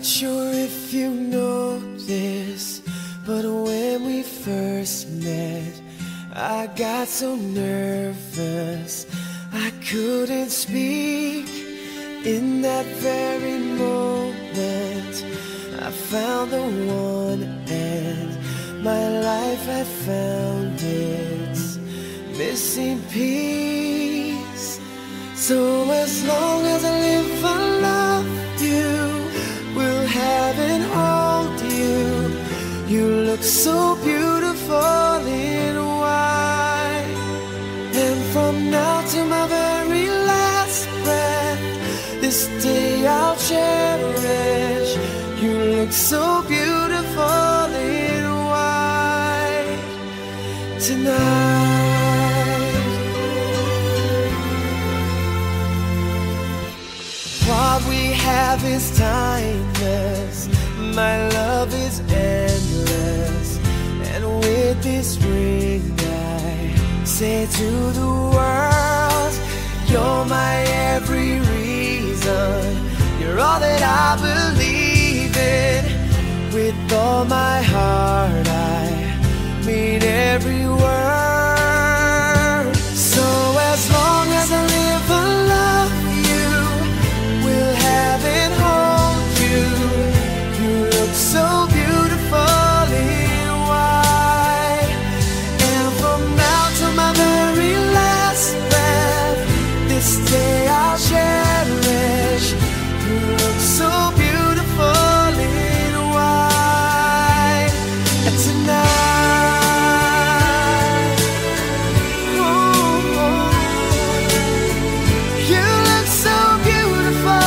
Not sure if you know this, but when we first met, I got so nervous I couldn't speak. In that very moment I found the one, and my life had found its missing piece. So as long as I live, I love you, will have and hold you. You look so beautiful in white, and from now to my very last breath, this day I'll cherish. You look so beautiful in white tonight. What we have is timeless, my love is endless, and with this ring I say to the world, you're my every reason, you're all that I believe in. With all my heart I mean every word. So as long as I live, I love you, and hold you. You look so beautiful in white, and from now to my very last breath, this day I'll cherish. You look so beautiful in white, and tonight, oh, oh, you look so beautiful.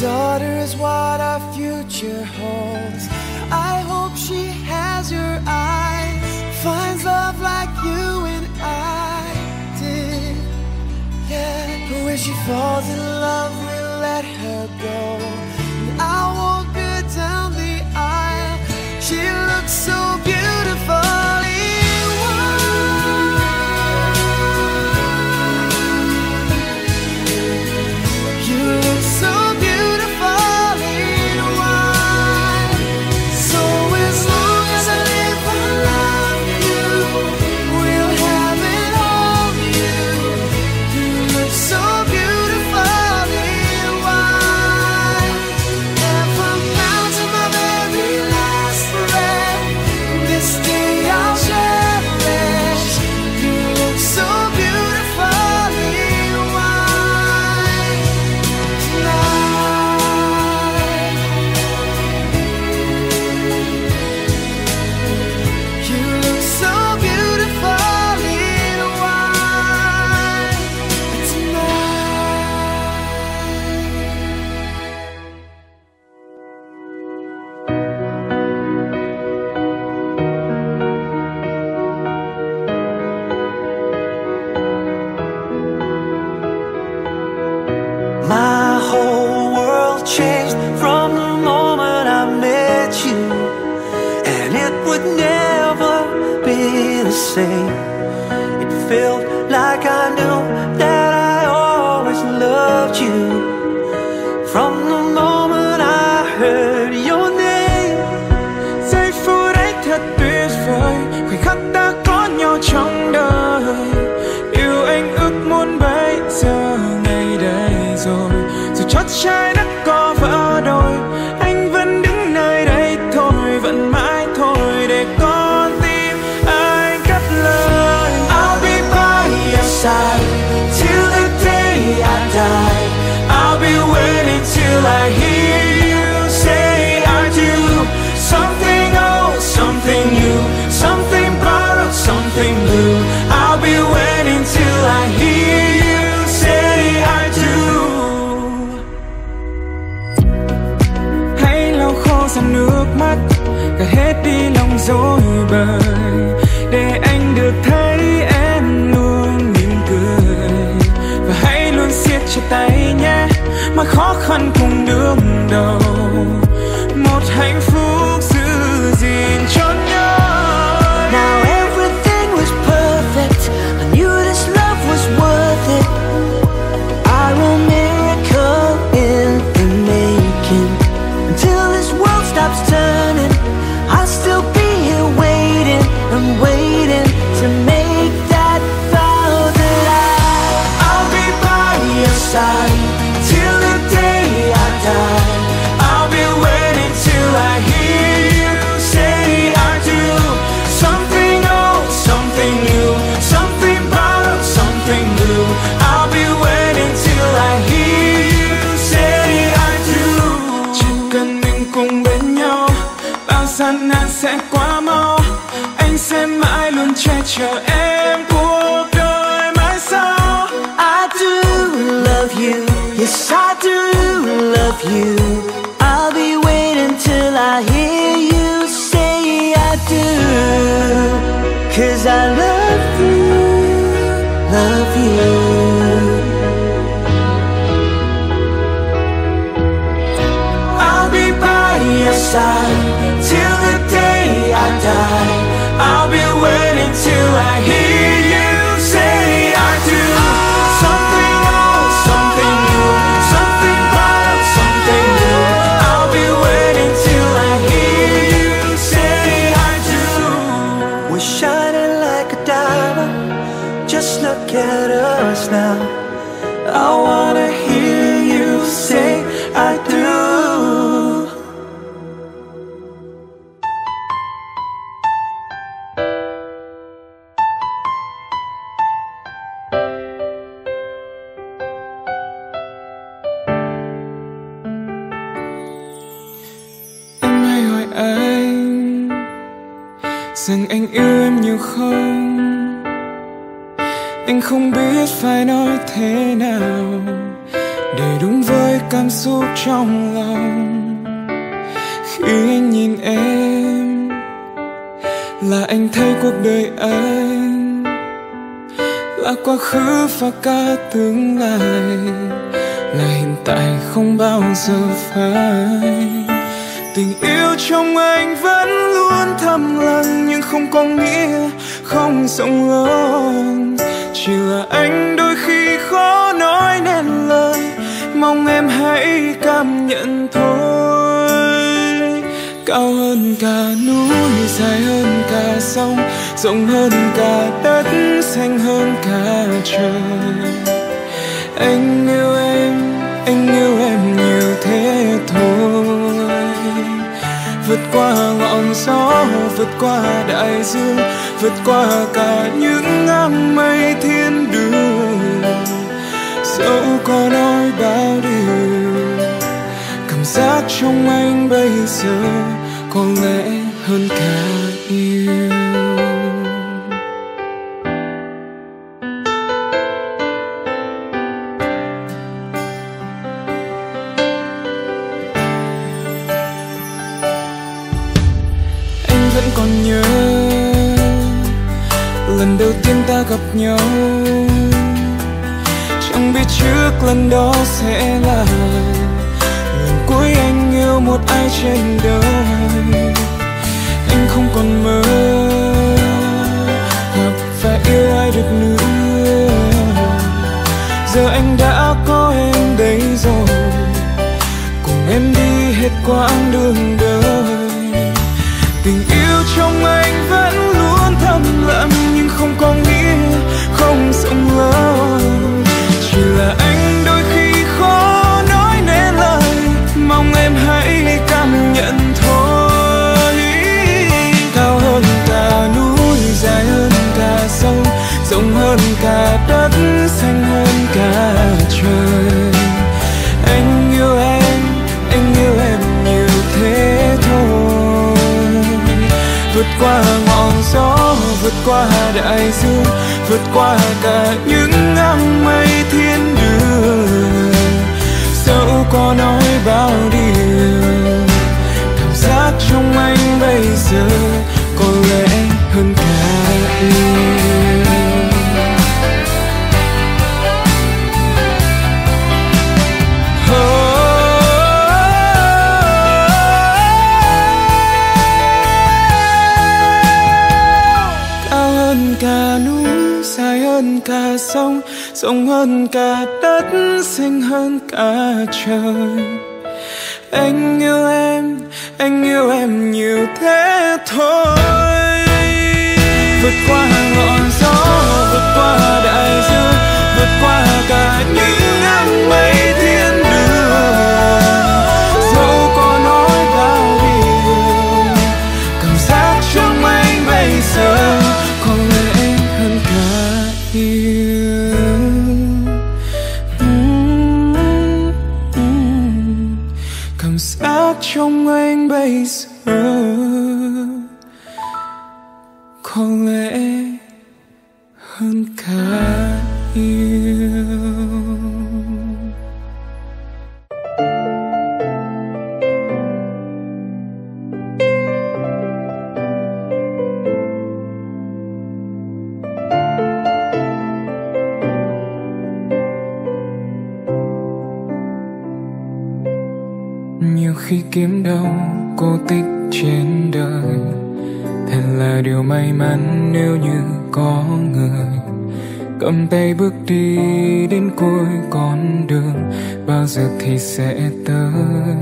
Daughter is what our future holds. I hope she has your eyes, finds love like you and I did. Yeah, but when she falls in love, we'll let her go, and I'll walk her down the aisle. She looks so beautiful in white. Tay nhau gian nan sẽ quá mau, anh sẽ mãi luôn che chở em cuộc đời mãi sau. I do love you, yes I do love you. I'll be waiting till I hear you say I do, 'cause I love you, love you. Till the day I die, I'll be waiting till I hear you say I do. Something old, something new, something wild, something new. I'll be waiting till I hear you say I do. We're shining like a diamond, just look at us now. I wanna hear you say I do. Rằng anh yêu em nhiều không, anh không biết phải nói thế nào để đúng với cảm xúc trong lòng. Khi anh nhìn em là anh thấy cuộc đời anh là quá khứ và cả tương lai, là hiện tại không bao giờ phai. Tình yêu trong anh vẫn luôn thầm lặng, nhưng không có nghĩa không rộng lớn. Chỉ là anh đôi khi khó nói nên lời, mong em hãy cảm nhận thôi. Cao hơn cả núi, dài hơn cả sông, rộng hơn cả đất, xanh hơn cả trời. Anh yêu em, anh yêu em nhiều thế thôi. Vượt qua ngọn gió, vượt qua đại dương, vượt qua cả những áng mây thiên đường. Dẫu có nói bao điều, cảm giác trong anh bây giờ có lẽ hơn cả yêu. Gặp nhau chẳng biết trước lần đó sẽ là lần cuối anh yêu một ai trên đời. Anh không còn mơ gặp và yêu ai được nữa, giờ anh đã có em đấy rồi, cùng em đi hết quãng đường đời. Tình yêu trong anh vẫn luôn thầm lặng, nhưng không có nghĩa không rộng lớn. Chỉ là anh đôi khi khó nói nên lời, mong em hãy cảm nhận thôi. Cao hơn cả núi, dài hơn cả sông, rộng hơn cả đất, xanh hơn cả trời. Anh yêu em, anh yêu em nhiều thế thôi. Vượt qua ngọn gió, vượt qua đại dương, vượt qua cả những áng mây thiên đường. Dẫu có nói bao điều, cảm giác trong anh bây giờ có lẽ hơn cả yêu. Cả sông, rộng hơn cả đất, xanh hơn cả trời. Anh yêu em, anh yêu em nhiều thế thôi. Vượt qua ngọn gió, vượt qua đại dương, vượt qua cả những áng mây thiên đường. Dẫu có nói bao điều, cảm giác trong anh bây giờ trong anh bây giờ có lẽ hơn cả yêu. Nhiều khi kiếm đâu cô tích trên đời, thật là điều may mắn nếu như có người cầm tay bước đi đến cuối con đường, bao giờ thì sẽ tới.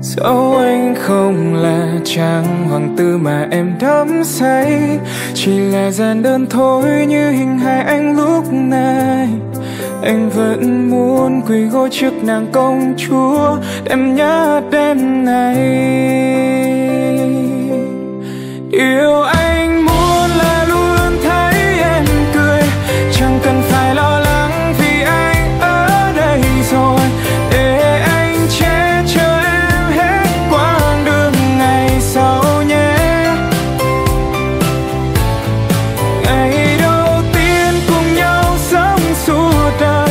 Dẫu anh không là chàng hoàng tử mà em đắm say, chỉ là gian đơn thôi như hình hài anh lúc này. Anh vẫn muốn quỳ gối trước nàng công chúa em nhớ đêm này. Điều anh muốn là luôn thấy em cười, chẳng cần phải lo lắng vì anh ở đây rồi. Để anh che chở em hết quãng đường ngày sau nhé. Ngày đầu tiên cùng nhau sống suốt đời,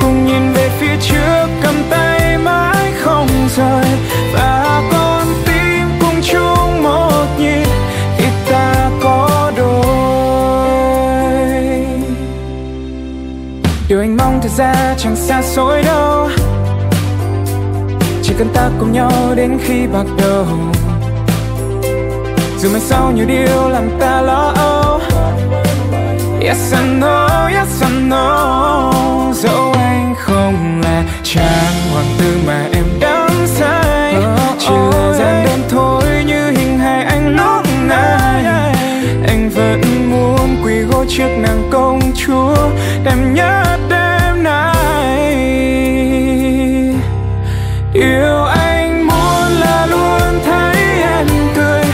cùng nhìn về phía trước cầm tay mãi không rời. Và con tim cùng chung một nhịp khi ta có đôi. Điều anh mong thật ra chẳng xa xôi đâu, chỉ cần ta cùng nhau đến khi bạc đầu. Dù mai sau nhiều điều làm ta lo âu, yes I know, yes I know. Dẫu anh không là chàng hoàng tử mà em đắm say, chỉ là gian đơn thôi như hình hài anh lúc này. Anh vẫn muốn quỳ gối trước nàng công chúa em nhớ đêm nay. Yêu anh muốn là luôn thấy em cười,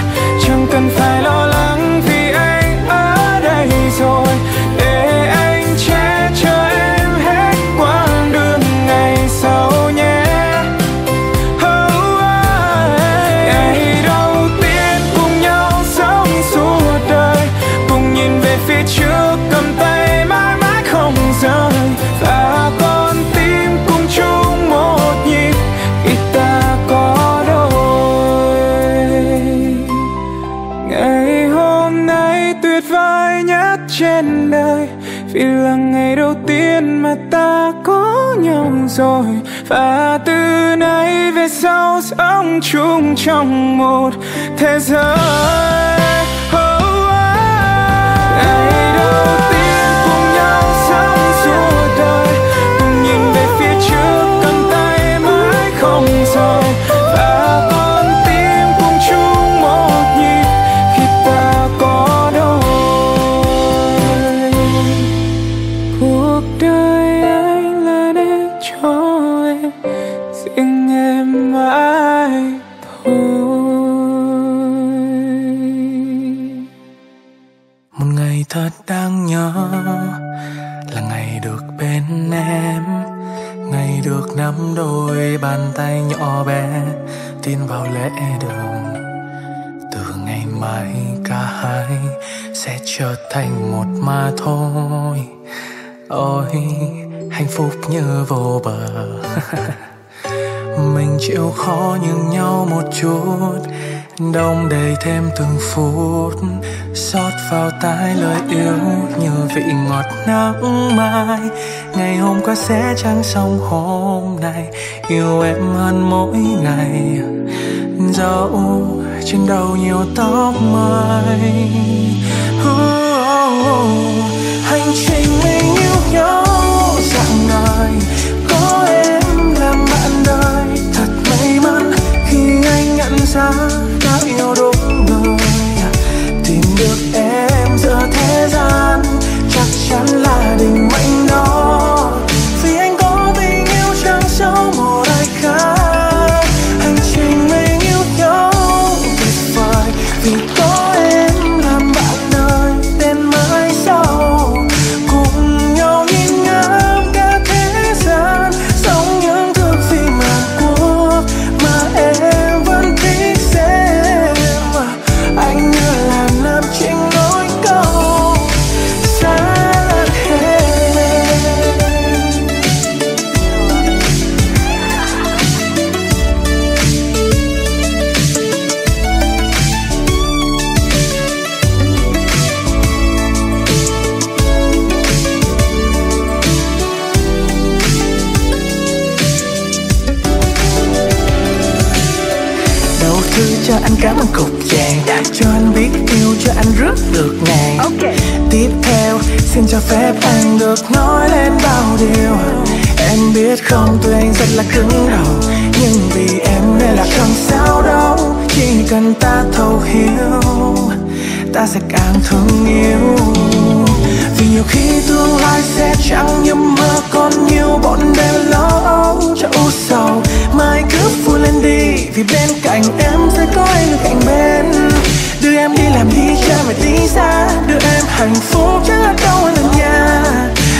chẳng cần phải lo lắng vì anh ở đây rồi. Để anh che chở em hết quãng đường ngày sau nhé. Oh, ngày đầu tiên cùng nhau sống suốt đời, cùng nhìn về phía trước cầm tay mãi mãi không rời. Và con tim cùng chung một nhịp khi ta có đôi. Ngày hôm nay tuyệt vời nhất trên đời, vì là ngày đầu tiên mà ta có nhau rồi. Và từ nay về sau sống chung trong một thế giới. Ngày đầu tiên cùng nhau sống suốt đời, cùng nhìn về phía trước cầm tay mãi không rời. Và con tim cùng chung một nhịp khi ta có đôi. Cuộc đời anh là để cho em, riêng em mãi thôi. Một ngày thật đáng nhớ là ngày được bên em, ngày được nắm đôi bàn tay nhỏ bé tin vào lẽ đường. Từ ngày mai cả hai sẽ trở thành một mà thôi. Ôi hạnh phúc như vô bờ. Mình chịu khó nhường nhau một chút, đong đầy thêm từng phút, xót vào tai lời yêu như vị ngọt nắng mai. Ngày hôm qua sẽ chẳng xong hôm nay, yêu em hơn mỗi ngày. Dẫu trên đầu nhiều tóc mai, hành trình mình yêu nhau dạng đời, có em làm bạn đời. Thật may mắn khi anh nhận ra đã yêu đúng người, tìm được em giữa thế gian chắc chắn là định mệnh đó. Vì anh có tình yêu chẳng sâu một ai khác, hành trình mình yêu nhau tuyệt vời vì có em làm bạn đời. Đến mãi sau cùng nhau nhìn ngắm cả thế gian, sống những thước phim Hàn Quốc mà em vẫn thích xem. cảm ơn cục vàng đã cho anh biết yêu, cho anh rước được nàng. Tiếp theo xin cho phép anh được nói lên bao điều em biết không. Tuy anh rất là cứng đầu, nhưng vì em nên là không sao đâu. Chỉ cần ta thấu hiểu, ta sẽ càng thương yêu. Vì nhiều khi tương lai sẽ chẳng như mơ, còn nhiều bọn đêm lo âu cho u sầu. Mai cứ vui lên đi, vì bên cạnh em sẽ có anh được cạnh bên. Đưa em đi làm đi cha mày tí xa, đưa em hạnh phúc chắc là đâu ở gần nhà.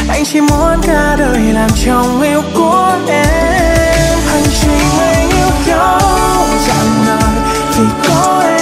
Anh chỉ muốn cả đời làm chồng yêu của em. Hành trình anh yêu nhau chẳng ngờ thì có em.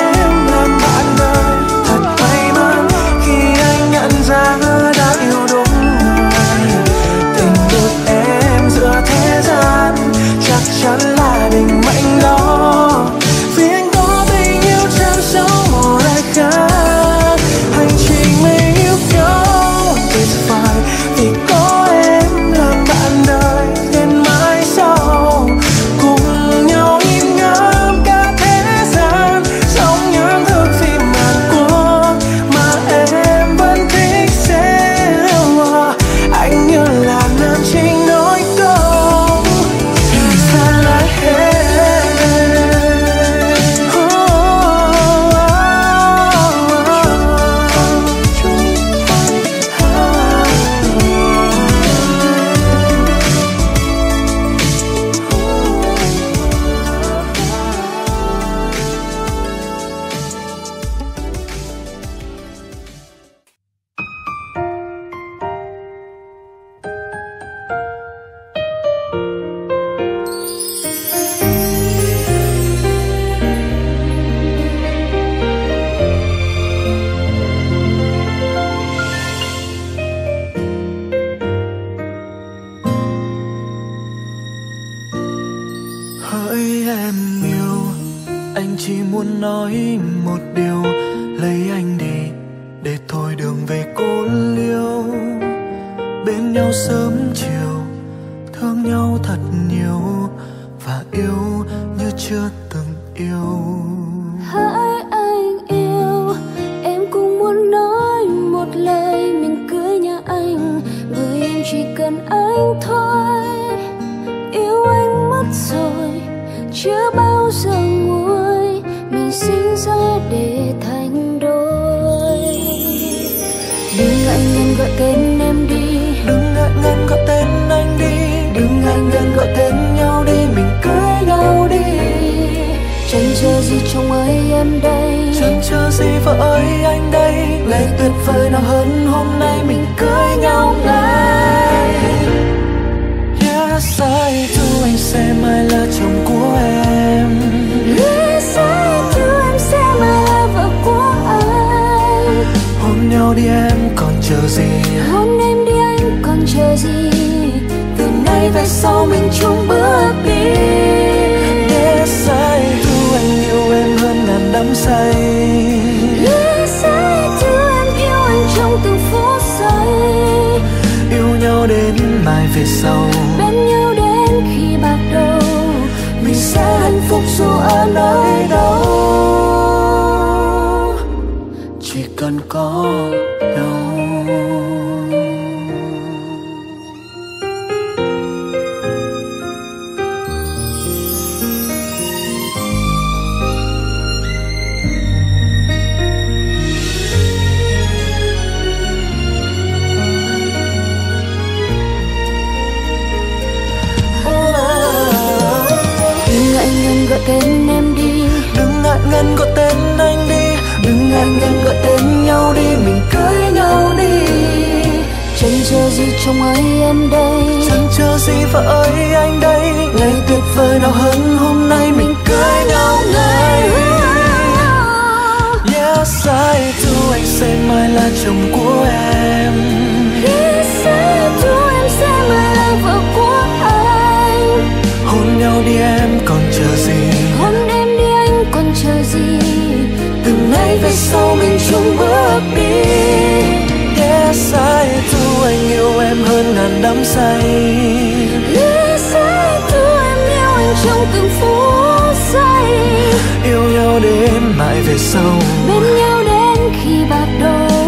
Yêu nhau đến về sau, bên nhau đến khi bạc đầu,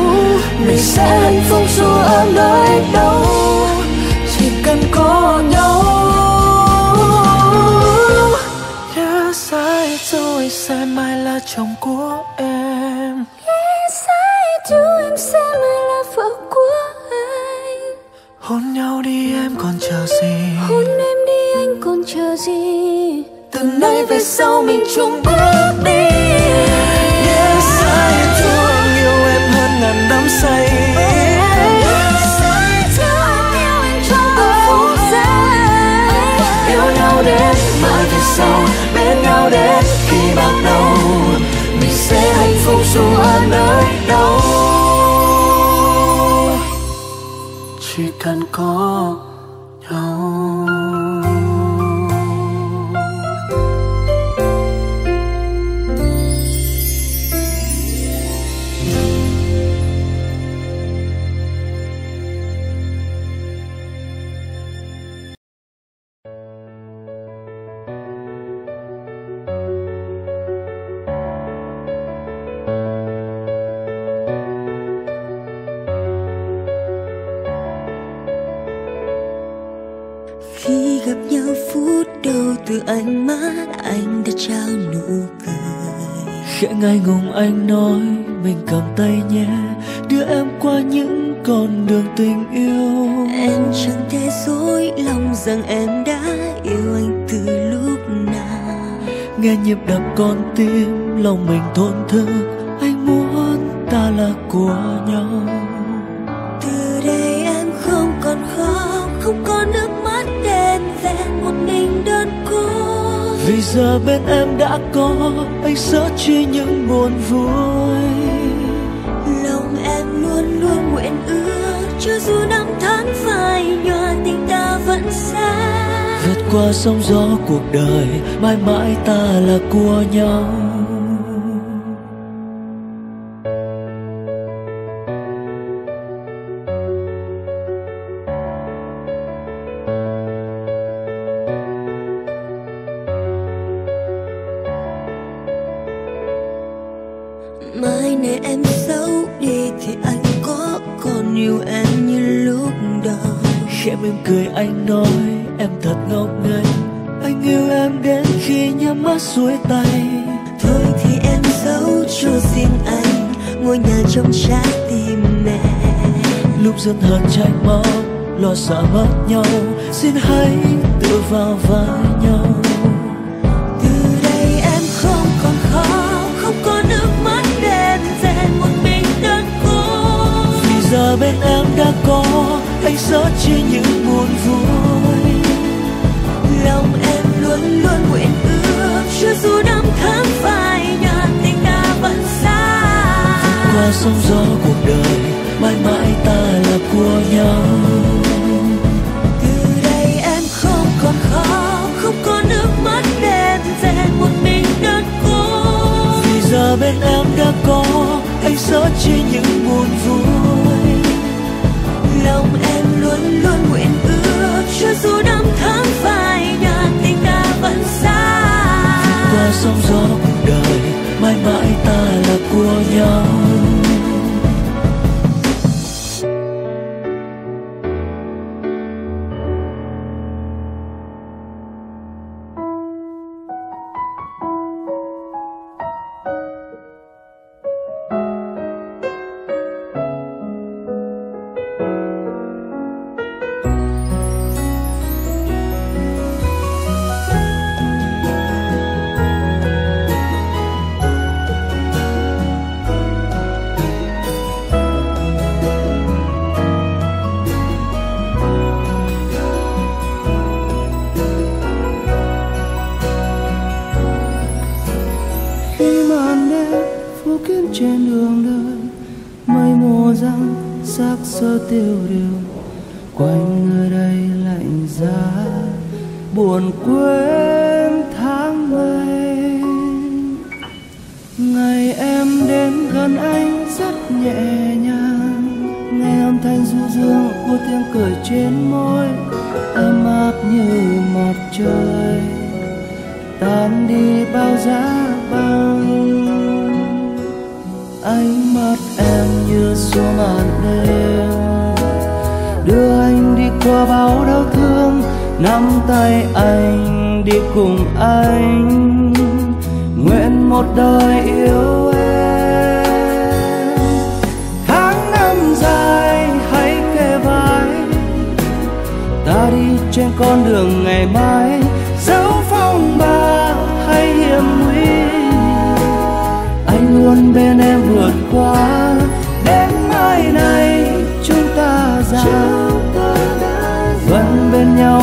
mình sẽ hạnh phúc dù ở nơi đâu, chỉ cần có nhau. Đã sai rồi, sai mai là chồng của em. Sai rồi, em sẽ mai là vợ của anh. Hôn nhau đi em còn chờ gì? Hôn em đi anh còn chờ gì? Từ nay về sau mình chung bước đi. Yeah, sai thôi, anh yêu em hơn ngàn đắm say. Sai thôi, anh yêu em trong từng phút giây. Yêu nhau đến mãi về sau, bên nhau đến khi bạc đầu, mình sẽ hạnh phúc dù ở nơi đâu, chỉ cần có nhau. Ánh mắt anh đã trao nụ cười, khẽ ngại ngùng anh nói mình cầm tay nhé, đưa em qua những con đường tình yêu. Em chẳng thể dối lòng rằng em đã yêu anh từ lúc nào. Nghe nhịp đập con tim, lòng mình thổn thức, anh muốn ta là của nhau. Từ đây em không còn khóc, không còn nước mắt đen đen một mình đơn cô. Vì giờ bên em đã có anh, sẽ chia những buồn vui. Lòng em luôn luôn nguyện ước, cho dù năm tháng phai nhòa, tình ta vẫn xa. Vượt qua sóng gió cuộc đời, mãi mãi ta là của nhau. Anh nói em thật ngốc nghếch, anh yêu em đến khi nhắm mắt xuôi tay. Thôi thì em giấu cho riêng anh ngôi nhà trong trái tim em. Lúc dân hờn trách móc, lo sợ mất nhau, xin hãy tựa vào vai nhau. Từ đây em không còn khóc, không có nước mắt đen đen một mình đơn côi. Vì giờ bên em đã có anh, sẽ chia những buồn vui. Lòng em luôn luôn nguyện ước, chưa dù năm tháng phai nhòa, tình ta vẫn xa. Qua sóng gió cuộc đời, mãi mãi ta là của nhau. Từ đây em không còn khóc, không có nước mắt đen đen một mình đơn côi. Vì giờ bên em đã có anh, sẽ chia những buồn vui. Lòng em luôn luôn nguyện ước, cho dù năm tháng phai nhòa, tình ta vẫn xa. Qua sóng gió cuộc đời, mãi mãi ta là của nhau. Tiêu điều quanh nơi đây lạnh giá buồn quên tháng ngày. Ngày em đến gần anh rất nhẹ nhàng, nghe âm thanh du dương của tiếng cười trên môi, ấm áp như mặt trời tan đi bao giá băng. Ánh mắt em như xuống màn đêm, đưa anh đi qua bao đau thương. Nắm tay anh đi cùng anh, nguyện một đời yêu em. Tháng năm dài hãy kề vai, ta đi trên con đường ngày mai. Dẫu phong ba hay hiểm nguy, anh luôn bên em vượt qua. Đến mai này chúng ta già, vẫn bên nhau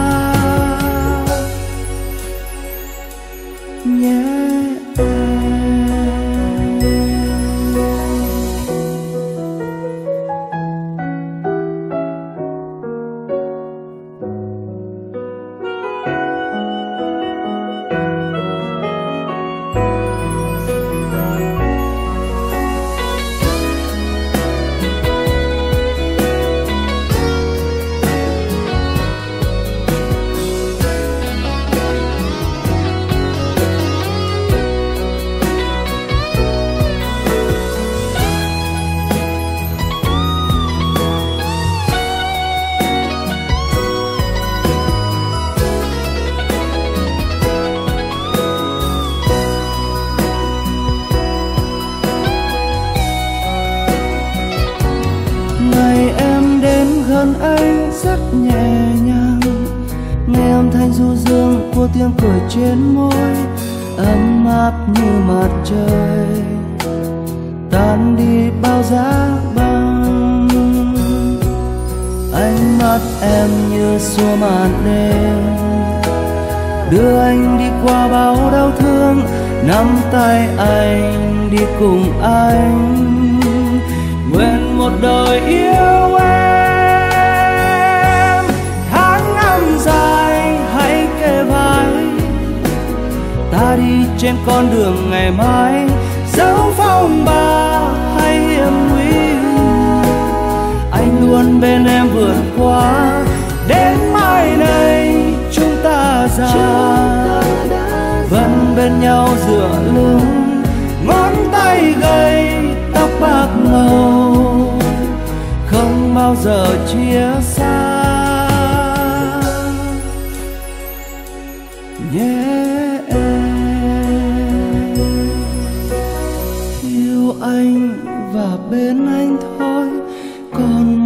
nhé. Tiếng cười trên môi ấm áp như mặt trời, tan đi bao giá băng. Ánh mắt em như xua màn đêm, đưa anh đi qua bao đau thương. Nắm tay anh đi cùng anh, nguyện một đời yêu em. Ta đi trên con đường ngày mai, dẫu phong ba hay hiểm nguy, anh luôn bên em vượt qua. Đến mai này chúng ta già, vẫn bên nhau dựa lưng, ngón tay gầy tóc bạc màu, không bao giờ chia xa nhé. Anh và bên anh thôi, còn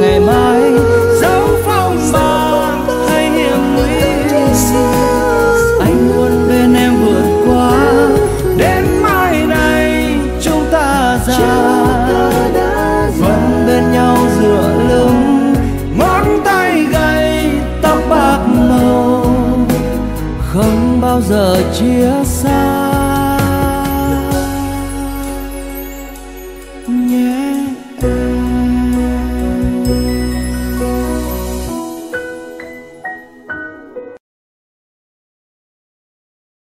ngày mai. Dẫu phong ba hay hiểm nguy, anh luôn bên em vượt qua. Đến mai này chúng ta già, vẫn bên nhau dựa lưng, ngón tay gầy tóc bạc màu, không bao giờ chia xa.